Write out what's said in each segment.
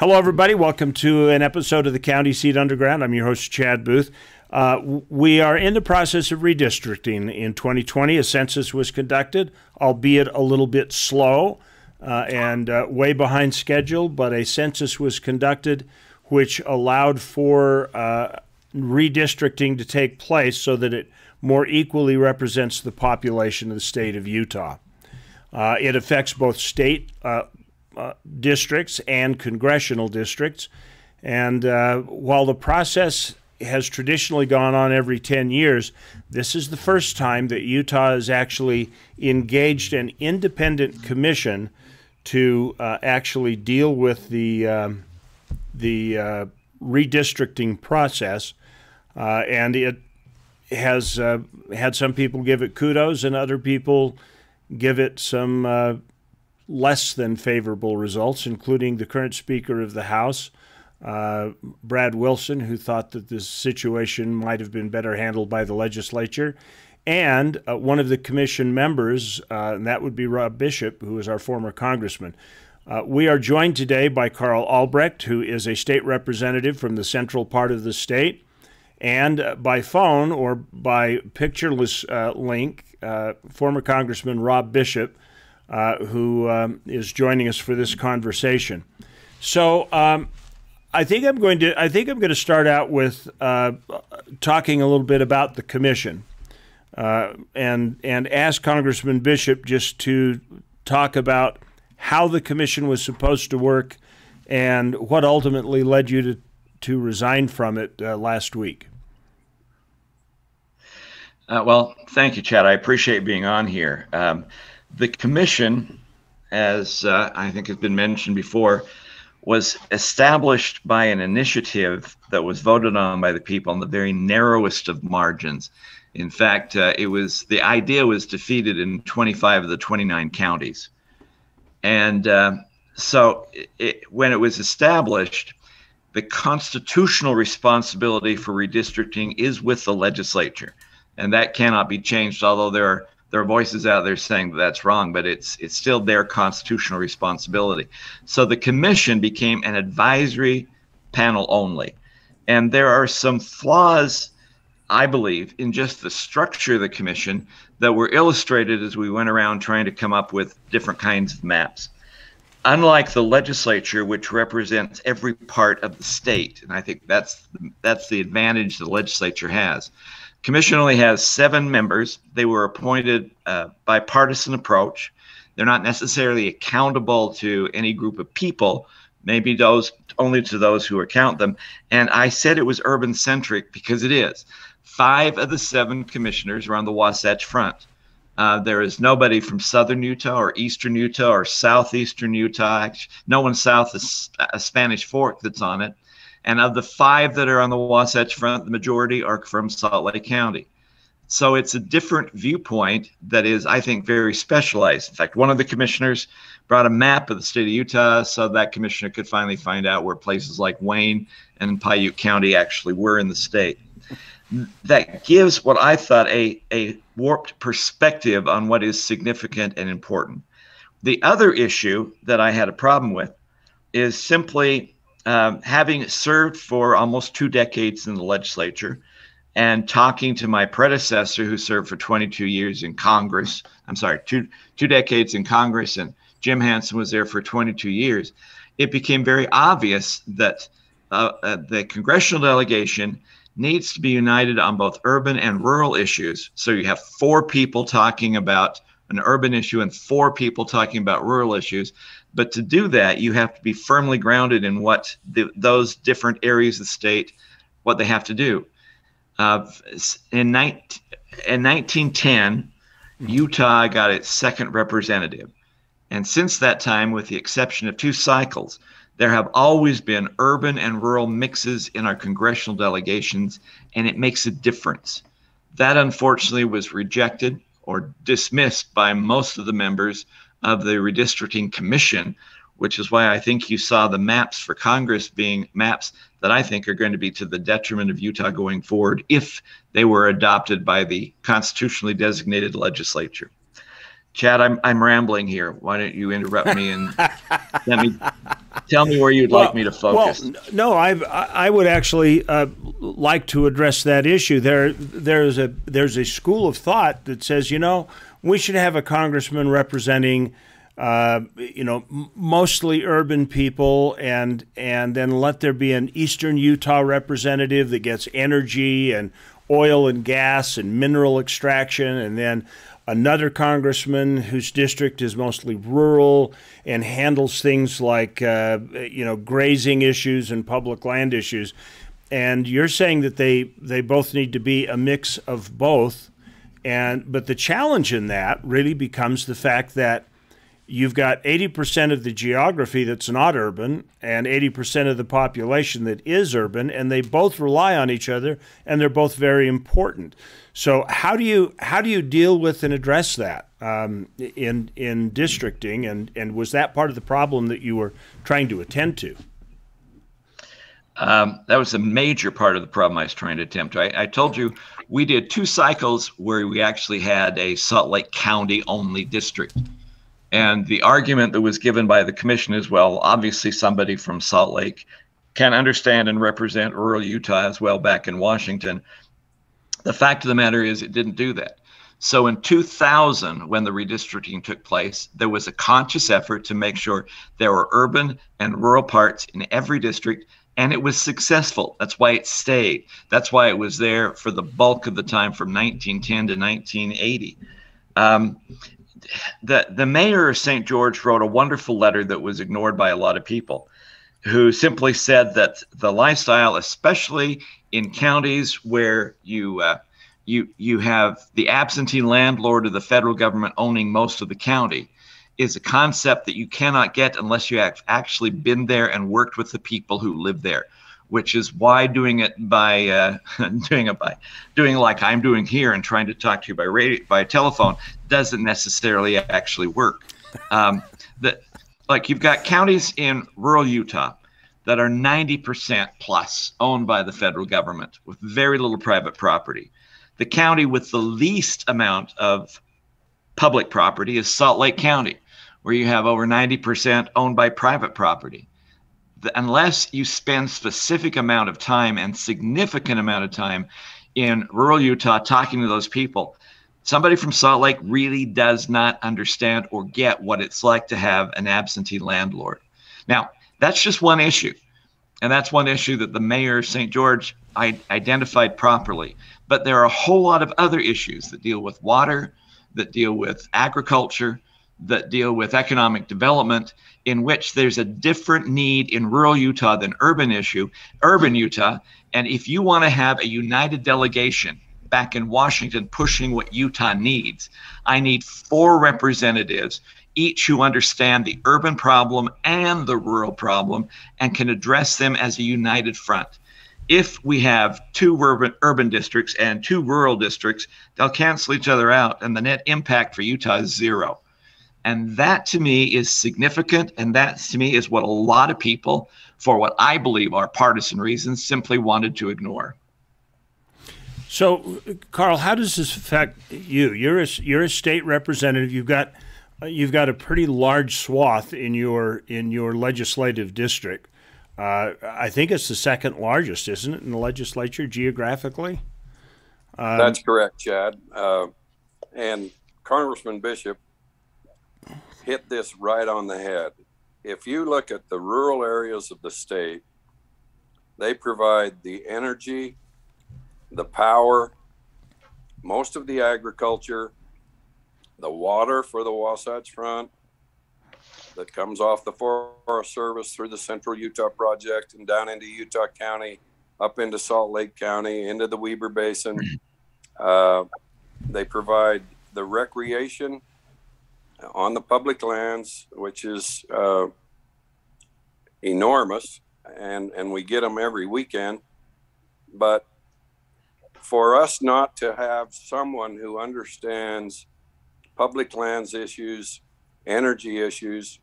Hello, everybody. Welcome to an episode of The County Seat Underground. I'm your host, Chad Booth. We are in the process of redistricting. In 2020, a census was conducted, albeit a little bit slow and way behind schedule, but a census was conducted which allowed for redistricting to take place so that it more equally represents the population of the state of Utah. It affects both state districts and congressional districts. And while the process has traditionally gone on every 10 years, this is the first time that Utah has actually engaged an independent commission to actually deal with the redistricting process. And it has had some people give it kudos and other people give it some less than favorable results, including the current Speaker of the House, Brad Wilson, who thought that this situation might have been better handled by the legislature, and one of the commission members, and that would be Rob Bishop, who is our former congressman. We are joined today by Carl Albrecht, who is a state representative from the central part of the state, and by phone or by pictureless link, former Congressman Rob Bishop, who is joining us for this conversation. So I think I'm going to start out with talking a little bit about the commission, and ask Congressman Bishop just to talk about how the commission was supposed to work and what ultimately led you to resign from it last week. Well, thank you, Chad. I appreciate being on here. The commission, as I think has been mentioned before, was established by an initiative that was voted on by the people on the very narrowest of margins. In fact, the idea was defeated in 25 of the 29 counties. And so when it was established, the constitutional responsibility for redistricting is with the legislature, and that cannot be changed, although there are voices out there saying that's wrong, but it's still their constitutional responsibility. So the commission became an advisory panel only. And there are some flaws, I believe, in just the structure of the commission that were illustrated as we went around trying to come up with different kinds of maps. Unlike the legislature, which represents every part of the state, and I think that's the advantage the legislature has. Commission only has 7 members. They were appointed bipartisan approach. They're not necessarily accountable to any group of people, maybe those only to those who account them. And I said it was urban centric because it is. 5 of the 7 commissioners are on the Wasatch Front. There is nobody from southern Utah or eastern Utah or southeastern Utah. No one south of Spanish Fork that's on it. And of the 5 that are on the Wasatch Front, the majority are from Salt Lake County. So it's a different viewpoint that is, I think, very specialized. In fact, one of the commissioners brought a map of the state of Utah so that commissioner could finally find out where places like Wayne and Paiute County actually were in the state. That gives what I thought a warped perspective on what is significant and important. The other issue that I had a problem with is simply having served for almost 2 decades in the legislature and talking to my predecessor who served for 22 years in Congress, I'm sorry, two decades in Congress, and Jim Hansen was there for 22 years, it became very obvious that the congressional delegation needs to be united on both urban and rural issues. So you have 4 people talking about an urban issue and 4 people talking about rural issues. But to do that, you have to be firmly grounded in what those different areas of the state, what they have to do. In 1910, Utah got its 2nd representative. And since that time, with the exception of 2 cycles, there have always been urban and rural mixes in our congressional delegations, and it makes a difference. That, unfortunately, was rejected or dismissed by most of the members of the Redistricting Commission, which is why I think you saw the maps for Congress being maps that I think are going to be to the detriment of Utah going forward if they were adopted by the constitutionally designated legislature. Chad, I'm rambling here. Why don't you interrupt me and let me Tell me where you'd like me to focus. Well, no, I would actually like to address that issue. There's a school of thought that says, you know, we should have a congressman representing, you know, mostly urban people, and then let there be an Eastern Utah representative that gets energy and oil and gas and mineral extraction, and then another congressman whose district is mostly rural and handles things like, you know, grazing issues and public land issues. And you're saying that they both need to be a mix of both. But the challenge in that really becomes the fact that you've got 80% of the geography that's not urban and 80% of the population that is urban, and they both rely on each other, and they're both very important. So how do you deal with and address that in districting, and was that part of the problem that you were trying to attend to? That was a major part of the problem I was trying to attempt to. I told you we did two cycles where we actually had a Salt Lake County only district. And the argument that was given by the commission is, well, obviously somebody from Salt Lake can understand and represent rural Utah as well back in Washington. The fact of the matter is it didn't do that. So in 2000, when the redistricting took place, there was a conscious effort to make sure there were urban and rural parts in every district, and it was successful. That's why it stayed. That's why it was there for the bulk of the time from 1910 to 1980. The mayor of St. George wrote a wonderful letter that was ignored by a lot of people, who simply said that the lifestyle, especially in counties where you have the absentee landlord of the federal government owning most of the county, is a concept that you cannot get unless you have actually been there and worked with the people who live there, which is why doing it like I'm doing here and trying to talk to you by radio, by telephone, doesn't necessarily actually work. Like you've got counties in rural Utah that are 90% plus owned by the federal government with very little private property. The county with the least amount of public property is Salt Lake County, where you have over 90% owned by private property. Unless you spend specific amount of time and significant amount of time in rural Utah talking to those people, somebody from Salt Lake really does not understand or get what it's like to have an absentee landlord. Now, that's just one issue. And that's one issue that the mayor of St. George identified properly. But there are a whole lot of other issues that deal with water, that deal with agriculture, that deal with economic development, in which there's a different need in rural Utah than urban Utah. And if you want to have a united delegation back in Washington pushing what Utah needs, I need 4 representatives, each who understand the urban problem and the rural problem and can address them as a united front. If we have 2 urban districts and 2 rural districts, they'll cancel each other out, and the net impact for Utah is 0. And that to me is significant, and that to me is what a lot of people, for what I believe are partisan reasons, simply wanted to ignore. So, Carl, how does this affect you? You're a state representative. You've got a pretty large swath in your legislative district. I think it's the second largest, isn't it, in the legislature geographically? That's correct, Chad. And Congressman Bishop hit this right on the head. If you look at the rural areas of the state, they provide the energy, the power, most of the agriculture, the water for the Wasatch Front that comes off the Forest Service through the Central Utah Project and down into Utah County, up into Salt Lake County, into the Weber Basin. They provide the recreation on the public lands, which is enormous, and we get them every weekend. But for us not to have someone who understands public lands issues, energy issues,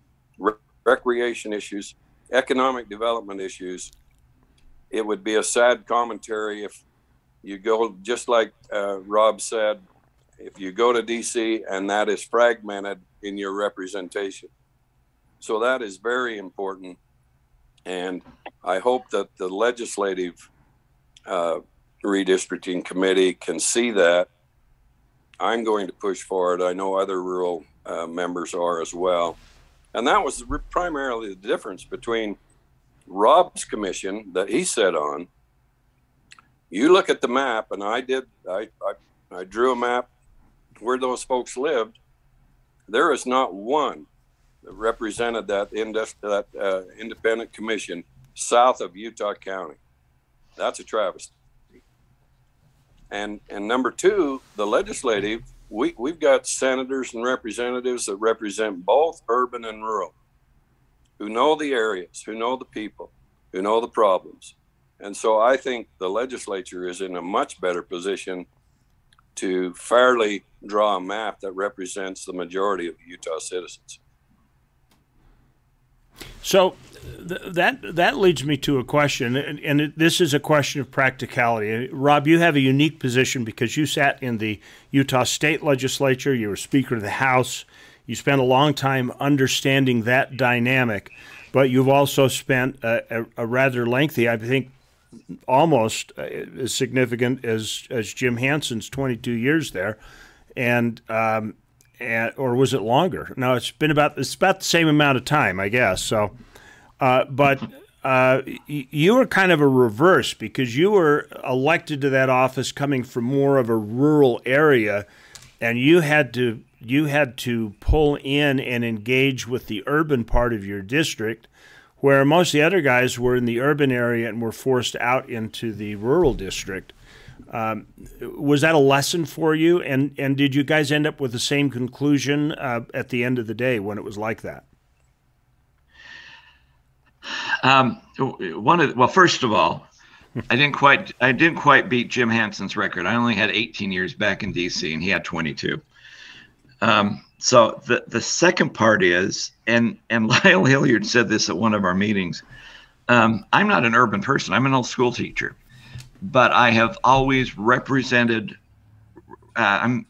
recreation issues, economic development issues, it would be a sad commentary if you go, just like Rob said, if you go to DC and that is fragmented in your representation. So that is very important. And I hope that the legislative redistricting committee can see that. I'm going to push for it. I know other rural members are as well. And that was primarily the difference between Rob's commission that he sat on. You look at the map, and I drew a map where those folks lived. There is not one that represented that, independent commission south of Utah County. That's a travesty. And number two, the legislative, we've got senators and representatives that represent both urban and rural, who know the areas, who know the people, who know the problems. And so I think the legislature is in a much better position to fairly draw a map that represents the majority of Utah citizens. So that leads me to a question, and this is a question of practicality. Rob, you have a unique position because you sat in the Utah State Legislature, you were Speaker of the House, you spent a long time understanding that dynamic, but you've also spent a rather lengthy, I think, almost as significant as Jim Hansen's 22 years there, and or was it longer? No, it's about the same amount of time, I guess. So, but you were kind of a reverse because you were elected to that office coming from more of a rural area, and you had to pull in and engage with the urban part of your district, where most of the other guys were in the urban area and were forced out into the rural district. Was that a lesson for you? And did you guys end up with the same conclusion at the end of the day when it was like that? Well, first of all, I didn't quite beat Jim Hansen's record. I only had 18 years back in D.C. and he had 22. So the second part is, and Lyle Hilliard said this at one of our meetings, I'm not an urban person. I'm an old school teacher, but I have always represented, I'm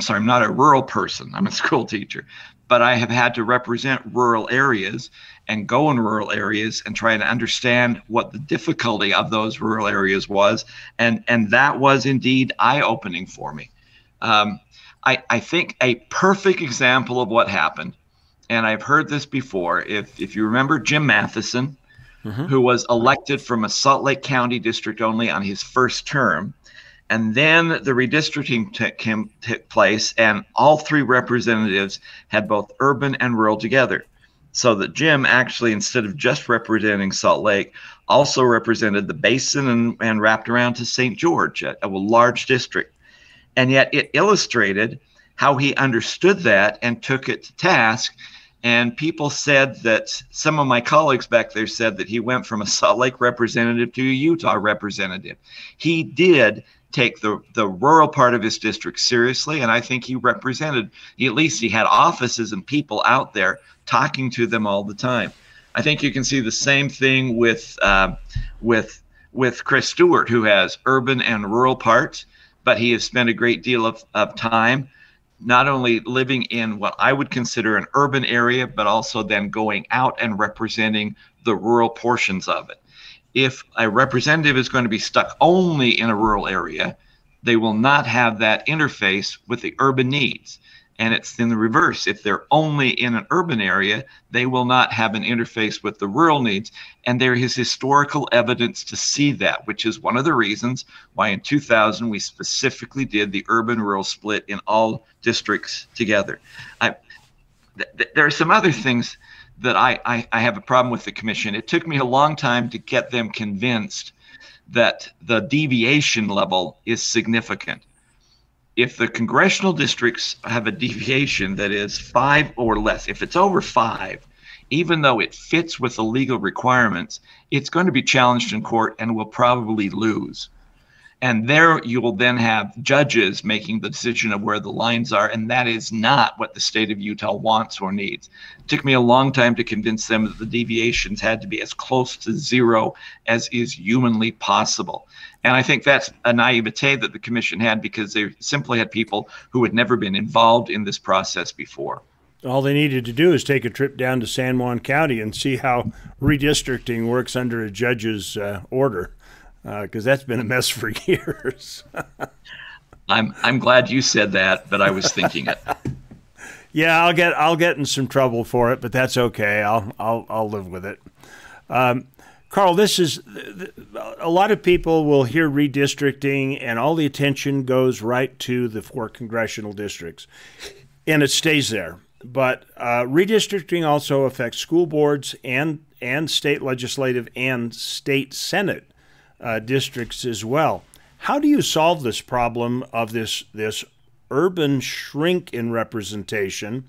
sorry, I'm not a rural person. I'm a school teacher, but I have had to represent rural areas and go in rural areas and try to understand what the difficulty of those rural areas was. And that was indeed eye-opening for me. I think a perfect example of what happened, and I've heard this before, if you remember Jim Matheson, mm-hmm. who was elected from a Salt Lake County district only on his first term, and then the redistricting took place, and all three representatives had both urban and rural together, so that Jim actually, instead of just representing Salt Lake, also represented the basin and wrapped around to St. George, a large district. And yet it illustrated how he understood that and took it to task. And people said that, some of my colleagues back there said that he went from a Salt Lake representative to a Utah representative. He did take the rural part of his district seriously. And I think he represented, at least he had offices and people out there talking to them all the time. I think you can see the same thing with Chris Stewart, who has urban and rural parts. But he has spent a great deal of time not only living in what I would consider an urban area, but also then going out and representing the rural portions of it. If a representative is going to be stuck only in a rural area, they will not have that interface with the urban needs. And it's in the reverse. If they're only in an urban area, they will not have an interface with the rural needs. And there is historical evidence to see that, which is one of the reasons why in 2000, we specifically did the urban-rural split in all districts together. There are some other things that I have a problem with the commission. It took me a long time to get them convinced that the deviation level is significant. If the congressional districts have a deviation that is 5 or less, if it's over 5, even though it fits with the legal requirements, it's going to be challenged in court and will probably lose. And there you will then have judges making the decision of where the lines are, and that is not what the state of Utah wants or needs. It took me a long time to convince them that the deviations had to be as close to zero as is humanly possible. And I think that's a naivete that the commission had because they simply had people who had never been involved in this process before. all they needed to do is take a trip down to San Juan County and see how redistricting works under a judge's order, because that's been a mess for years. I'm glad you said that, but I was thinking it. Yeah, I'll get in some trouble for it, but that's okay. I'll live with it. Carl, this is a lot of people will hear redistricting, and all the attention goes right to the 4 congressional districts, and it stays there. But redistricting also affects school boards and state legislative and state senate districts as well. How do you solve this problem of this urban shrink in representation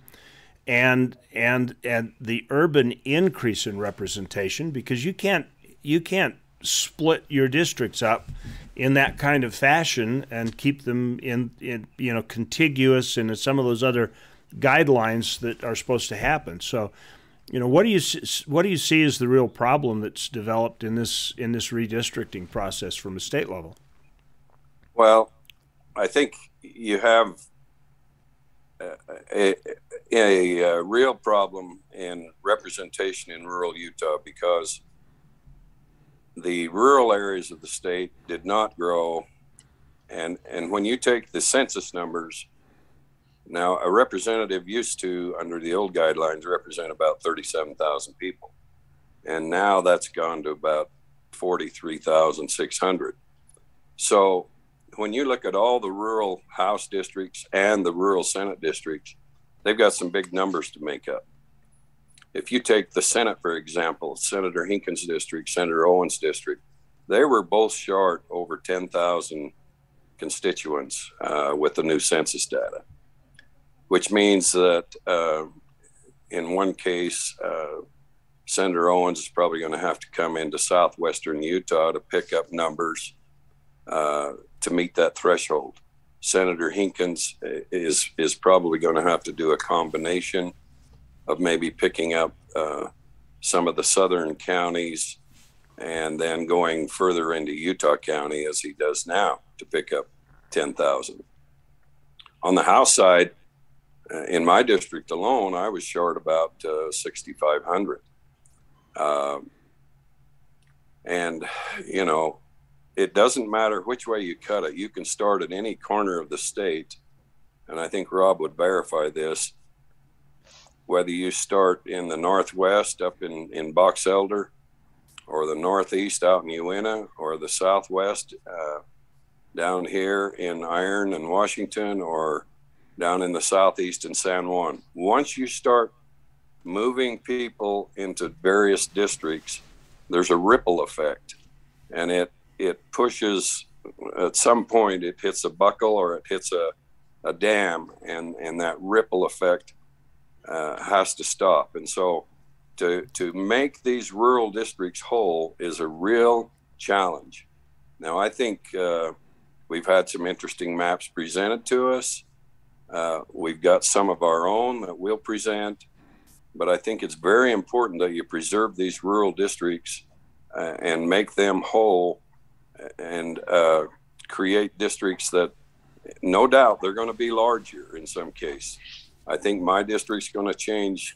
and the urban increase in representation? Because you can't split your districts up in that kind of fashion and keep them in contiguous and in some of those other guidelines that are supposed to happen. So, what do you see as the real problem that's developed in this redistricting process from a state level? Well, I think you have a real problem in representation in rural Utah, because the rural areas of the state did not grow, and when you take the census numbers, now a representative used to, under the old guidelines, represent about 37,000 people, and now that's gone to about 43,600. So when you look at all the rural House districts and the rural Senate districts, they've got some big numbers to make up. If you take the Senate, for example, Senator Hinkins' district, Senator Owens' district, they were both short over 10,000 constituents with the new census data, which means that in one case, Senator Owens is probably going to have to come into southwestern Utah to pick up numbers to meet that threshold. Senator Hinkins is probably going to have to do a combination of maybe picking up some of the southern counties and then going further into Utah County, as he does now, to pick up 10,000. On the House side, in my district alone, I was short about 6,500. It doesn't matter which way you cut it. You can start at any corner of the state, and I think Rob would verify this, whether you start in the northwest up in Box Elder, or the northeast out in Uena, or the southwest down here in Iron and Washington, or down in the southeast in San Juan. Once you start moving people into various districts, there's a ripple effect, and it pushes, at some point it hits a buckle or it hits a dam, and that ripple effect has to stop. And so to make these rural districts whole is a real challenge. Now, I think we've had some interesting maps presented to us. We've got some of our own that we'll present, but I think it's very important that you preserve these rural districts and make them whole, and create districts that, no doubt, they're going to be larger in some case. I think my district's going to change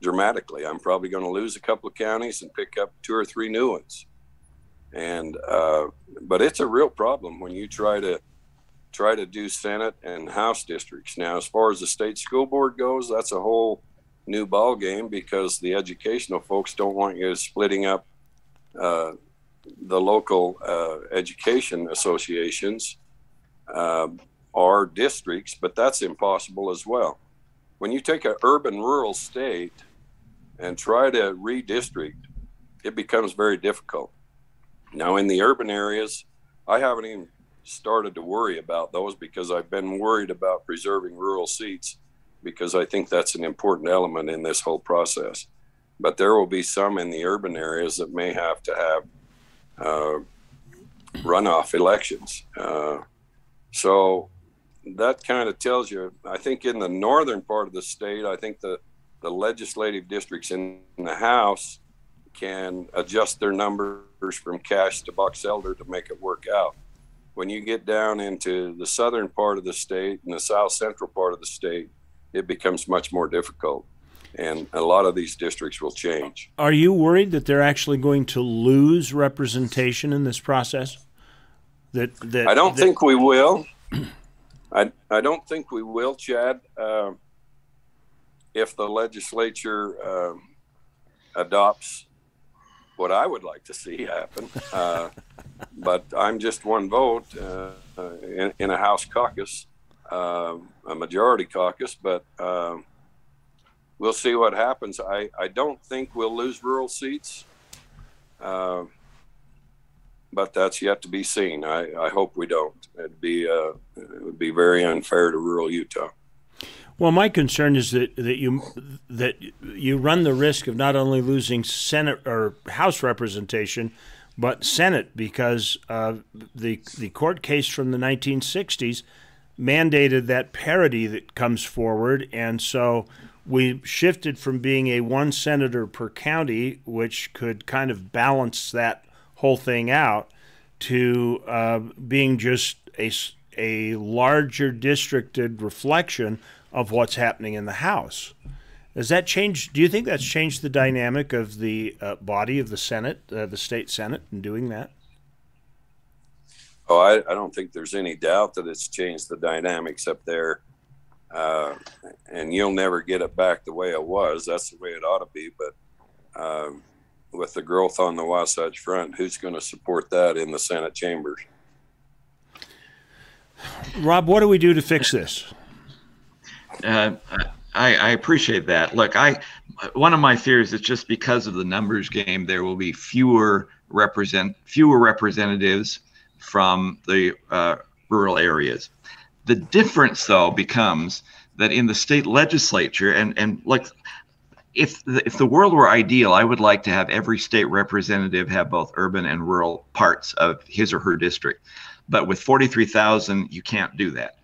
dramatically. I'm probably going to lose a couple of counties and pick up 2 or 3 new ones. And but it's a real problem when you try to do Senate and House districts. Now, as far as the state school board goes, that's a whole new ball game, because the educational folks don't want you splitting up the local education associations or districts, but that's impossible as well. When you take an urban rural state and try to redistrict, it becomes very difficult. Now, in the urban areas, I haven't even started to worry about those, because I've been worried about preserving rural seats, because I think that's an important element in this whole process. But there will be some in the urban areas that may have to have runoff elections. So that kind of tells you, I think in the northern part of the state, I think the legislative districts in the House can adjust their numbers from Cache to Box Elder to make it work out. When you get down into the southern part of the state and the south central part of the state, it becomes much more difficult. And a lot of these districts will change. Are you worried that they're actually going to lose representation in this process? I don't think we will. I don't think we will, Chad. If the legislature adopts what I would like to see happen, but I'm just one vote in a House caucus, a majority caucus, but we'll see what happens. I don't think we'll lose rural seats, but that's yet to be seen. I hope we don't. It would be very unfair to rural Utah. Well, my concern is that you run the risk of not only losing Senate or House representation, but Senate, because the court case from the 1960s mandated that parity that comes forward, and so we shifted from being a one senator per county, which could kind of balance that whole thing out, to being just a larger districted reflection of what's happening in the House. Does that change? Do you think that's changed the dynamic of the body of the Senate, the state Senate, in doing that? Oh, I don't think there's any doubt that it's changed the dynamics up there. And you'll never get it back the way it was. That's the way it ought to be. But with the growth on the Wasatch Front, who's going to support that in the Senate chambers? Rob, what do we do to fix this? I appreciate that. Look, one of my fears is just because of the numbers game, there will be fewer representatives from the rural areas. The difference, though, becomes that in the state legislature, and look, if the world were ideal, I would like to have every state representative have both urban and rural parts of his or her district. But with 43,000, you can't do that.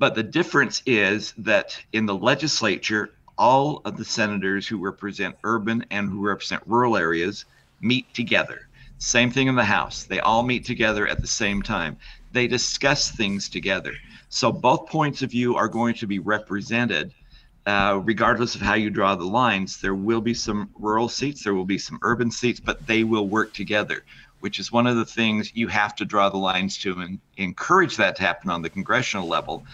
But the difference is that in the legislature, all of the senators who represent urban and who represent rural areas meet together. Same thing in the House. They all meet together at the same time. They discuss things together. So both points of view are going to be represented. Regardless of how you draw the lines, there will be some rural seats, there will be some urban seats, but they will work together, which is one of the things you have to draw the lines to and encourage that to happen on the congressional level,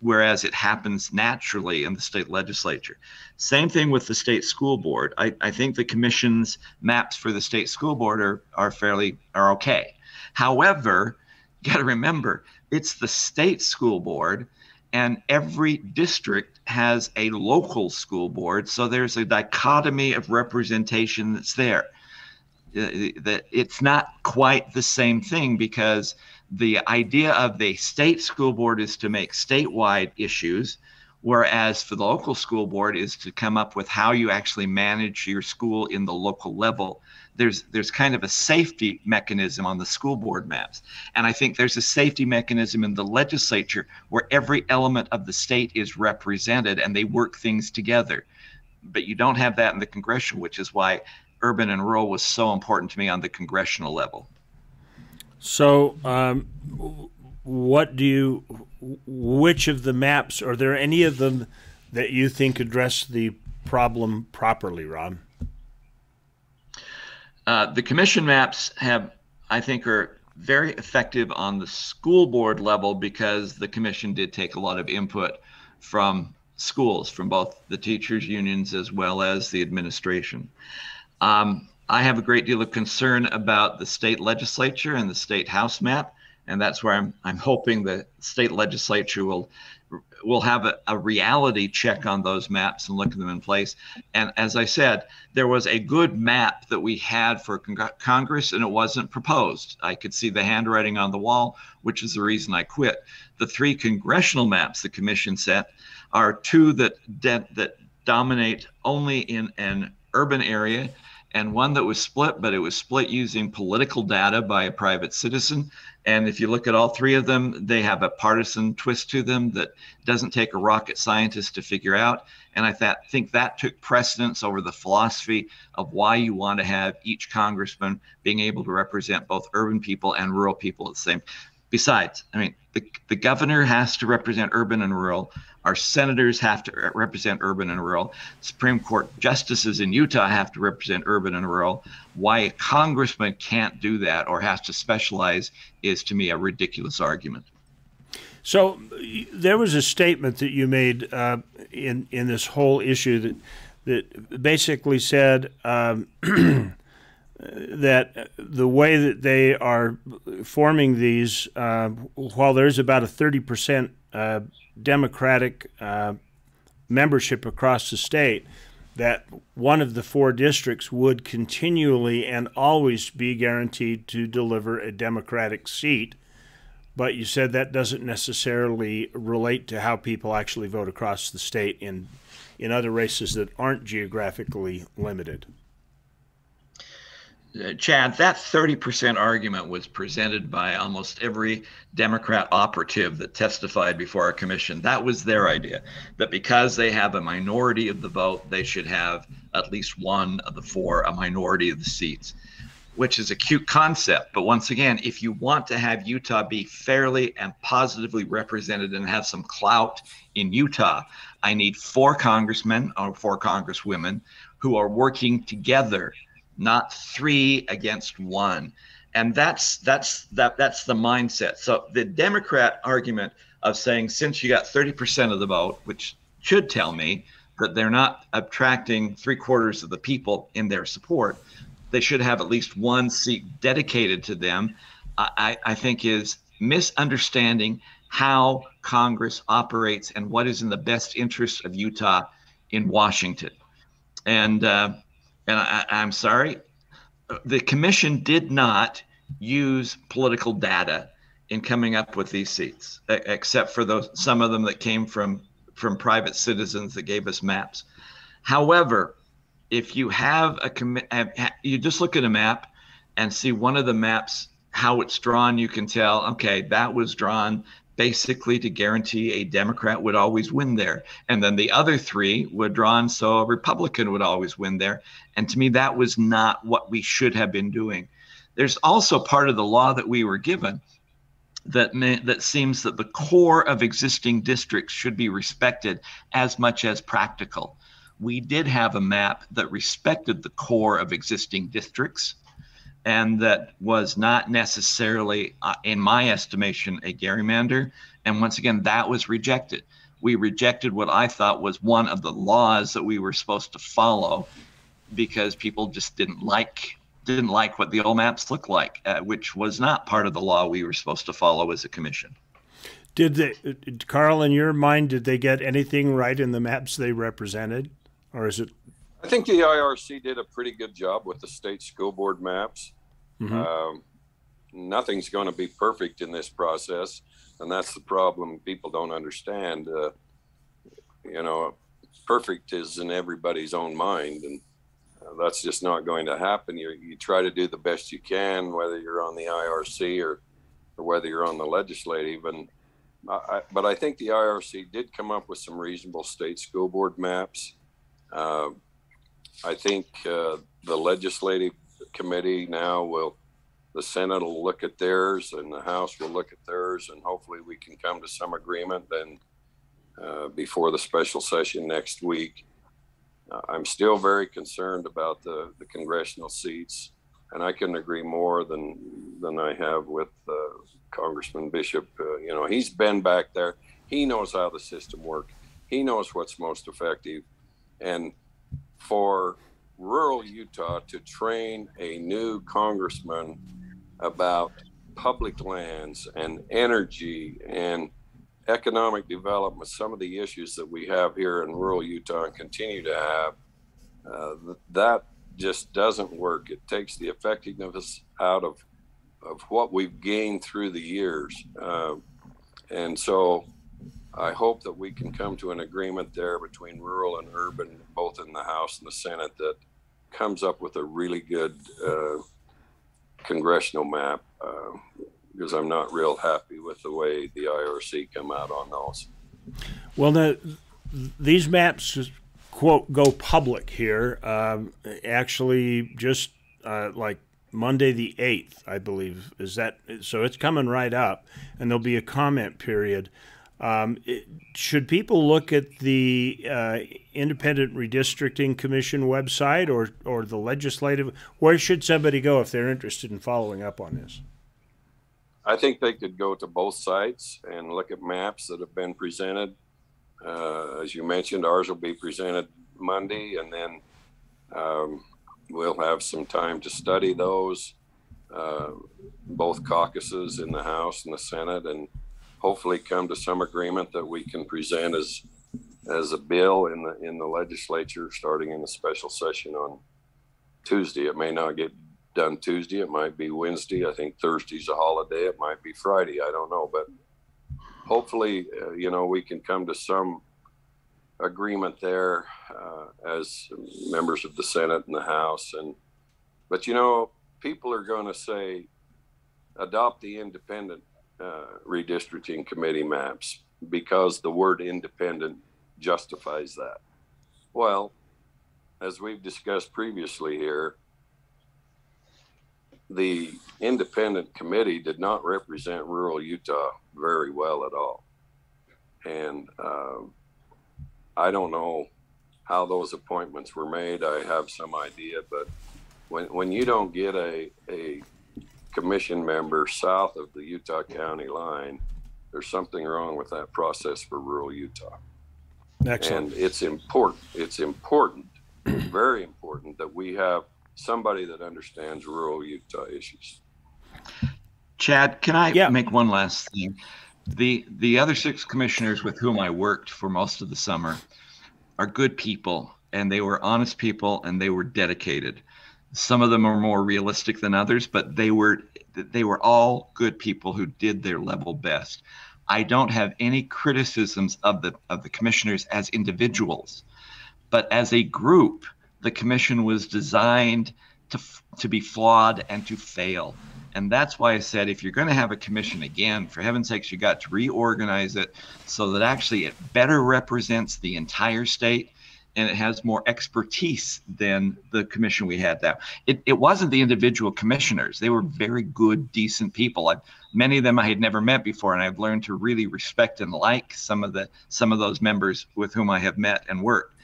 whereas it happens naturally in the state legislature. Same thing with the state school board. I think the commission's maps for the state school board are okay. However, you got to remember, it's the state school board, and every district has a local school board, so there's a dichotomy of representation that's there. That it's not quite the same thing, because the idea of the state school board is to make statewide issues, whereas for the local school board is to come up with how you actually manage your school in the local level. There's kind of a safety mechanism on the school board maps, and I think there's a safety mechanism in the legislature where every element of the state is represented and they work things together. But you don't have that in the congressional, which is why urban and rural was so important to me on the congressional level. So which of the maps, are there any of them that you think address the problem properly, Rob? The commission maps I think are very effective on the school board level, because the commission did take a lot of input from schools, from both the teachers' unions as well as the administration. I have a great deal of concern about the state legislature and the state House map, and that's where I'm hoping the state legislature will have a reality check on those maps and look at them in place. And as I said, there was a good map that we had for Congress, and it wasn't proposed. I could see the handwriting on the wall, which is the reason I quit. The three congressional maps the commission set are two that dominate only in an urban area, and one that was split, but it was split using political data by a private citizen. And if you look at all three of them, they have a partisan twist to them that doesn't take a rocket scientist to figure out. And I think that took precedence over the philosophy of why you want to have each congressman being able to represent both urban people and rural people at the same time. Besides, I mean, the governor has to represent urban and rural. Our senators have to represent urban and rural. Supreme Court justices in Utah have to represent urban and rural. Why a congressman can't do that or has to specialize is, to me, a ridiculous argument. So there was a statement that you made in this whole issue that basically said that the way that they are forming these, while there's about a 30% Democratic membership across the state, that one of the four districts would continually and always be guaranteed to deliver a Democratic seat. But you said that doesn't necessarily relate to how people actually vote across the state in other races that aren't geographically limited. Chad, that 30% argument was presented by almost every Democrat operative that testified before our commission. That was their idea, that because they have a minority of the vote, they should have at least one of the four, a minority of the seats, which is a cute concept. But once again, if you want to have Utah be fairly and positively represented and have some clout in Utah, I need four congressmen or four congresswomen who are working together, not three against one. And that's the mindset. So the Democrat argument of saying, since you got 30% of the vote, which should tell me that they're not attracting 3/4 of the people in their support, they should have at least one seat dedicated to them, I think is misunderstanding how Congress operates and what is in the best interest of Utah in Washington. And I'm sorry, the commission did not use political data in coming up with these seats, except for those, some of them that came from private citizens that gave us maps. However, if you have you just look at a map and see one of the maps, how it's drawn, you can tell, okay, that was drawn basically to guarantee a Democrat would always win there. And then the other three were drawn so a Republican would always win there. And to me, that was not what we should have been doing. There's also part of the law that we were given that seems that the core of existing districts should be respected as much as practical. We did have a map that respected the core of existing districts, and that was not necessarily, in my estimation, a gerrymander. And once again, that was rejected. We rejected what I thought was one of the laws that we were supposed to follow because people just didn't like what the old maps looked like, which was not part of the law we were supposed to follow as a commission. Did they, Carl, in your mind, did they get anything right in the maps they represented, or is it? I think the IRC did a pretty good job with the state school board maps. Mm-hmm. Nothing's going to be perfect in this process, and that's the problem people don't understand. You know, perfect is in everybody's own mind, and that's just not going to happen. You try to do the best you can, whether you're on the IRC or whether you're on the legislative. And but I think the IRC did come up with some reasonable state school board maps. I think the legislative committee now the Senate will look at theirs and the House will look at theirs, and hopefully we can come to some agreement then before the special session next week. I'm still very concerned about the congressional seats, and I couldn't agree more than I have with Congressman Bishop. You know, he's been back there. He knows how the system works. He knows what's most effective. And for rural Utah to train a new congressman about public lands and energy and economic development, some of the issues that we have here in rural Utah and continue to have, that just doesn't work. It takes the effectiveness out of what we've gained through the years. And so I hope that we can come to an agreement there between rural and urban, both in the House and the Senate, that comes up with a really good congressional map, because I'm not real happy with the way the IRC come out on those. Well, these maps, quote, go public here, actually just like Monday the 8th, I believe. Is that so? It's coming right up, and there'll be a comment period. Should people look at the Independent Redistricting Commission website or the legislative? Where should somebody go if they're interested in following up on this? I think they could go to both sites and look at maps that have been presented. As you mentioned, ours will be presented Monday, and then we'll have some time to study those, both caucuses in the House and the Senate, and hopefully come to some agreement that we can present as a bill in the legislature starting in the special session on Tuesday. It may not get done Tuesday. It might be Wednesday. I think Thursday's a holiday. It might be Friday. I don't know, but hopefully, you know, we can come to some agreement there as members of the Senate and the House. But, you know, people are going to say, adopt the independent redistricting committee maps because the word independent justifies that. Well, as we've discussed previously here, the independent committee did not represent rural Utah very well at all. And I don't know how those appointments were made. I have some idea, but when you don't get a commission member south of the Utah county line, there's something wrong with that process for rural Utah. Excellent. And it's important, very important that we have somebody that understands rural Utah issues. Chad, can I make one last thing? The other six commissioners with whom I worked for most of the summer are good people, and they were honest people, and they were dedicated. Some of them are more realistic than others, but they were all good people who did their level best. I don't have any criticisms of the commissioners as individuals, but as a group, the commission was designed to be flawed and to fail. And that's why I said, if you're going to have a commission again, for heaven's sakes, you got to reorganize it so that actually it better represents the entire state, and it has more expertise than the commission we had now. It wasn't the individual commissioners. They were very good, decent people. Many of them I had never met before, and I've learned to really respect and like some of those members with whom I have met and worked.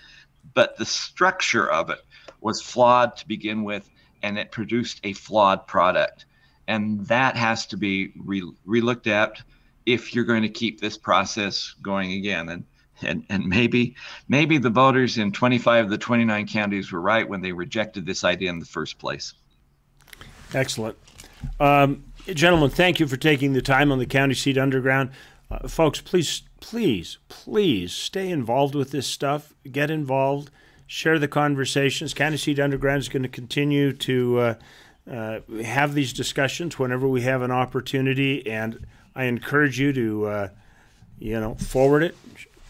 But the structure of it was flawed to begin with, and it produced a flawed product. And that has to be re-looked at if you're going to keep this process going again. And maybe the voters in 25 of the 29 counties were right when they rejected this idea in the first place. Excellent. Gentlemen, thank you for taking the time on the County Seat Underground. Folks, please stay involved with this stuff. Get involved. Share the conversations. County Seat Underground is going to continue to have these discussions whenever we have an opportunity, and I encourage you to, you know, forward it.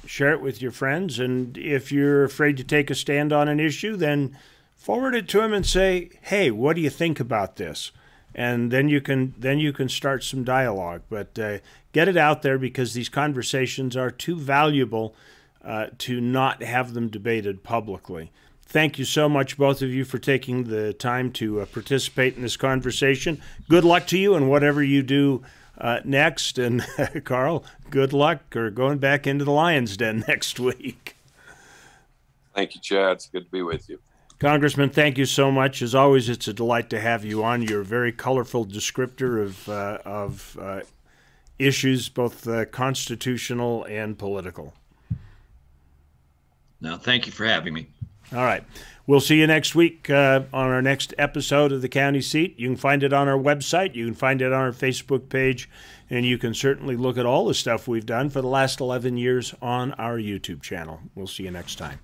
Share it with your friends, and if you're afraid to take a stand on an issue, then forward it to them and say, "Hey, what do you think about this?" And then you can start some dialogue. But get it out there, because these conversations are too valuable to not have them debated publicly. Thank you so much, both of you, for taking the time to participate in this conversation. Good luck to you in whatever you do next, and Carl, good luck or going back into the lion's den next week. Thank you, Chad. It's good to be with you. Congressman, thank you so much. As always, it's a delight to have you on. You're a very colorful descriptor of issues, both constitutional and political. No, thank you for having me. All right. We'll see you next week on our next episode of The County Seat. You can find it on our website. You can find it on our Facebook page. And you can certainly look at all the stuff we've done for the last 11 years on our YouTube channel. We'll see you next time.